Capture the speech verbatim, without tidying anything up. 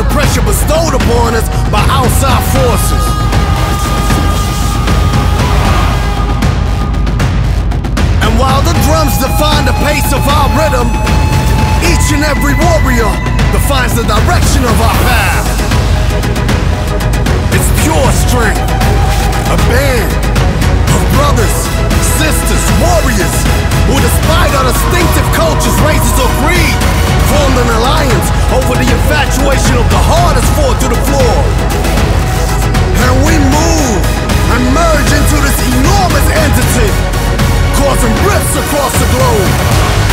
the pressure bestowed upon us by outside forces. While the drums define the pace of our rhythm, each and every warrior defines the direction of our path. It's pure strength, a band of brothers, sisters, warriors, who despite our distinctive cultures, races, or creed, formed an alliance over the infatuation of the hardest fought to the floor. And we move and merge into this enormous entity, causing rifts across the globe.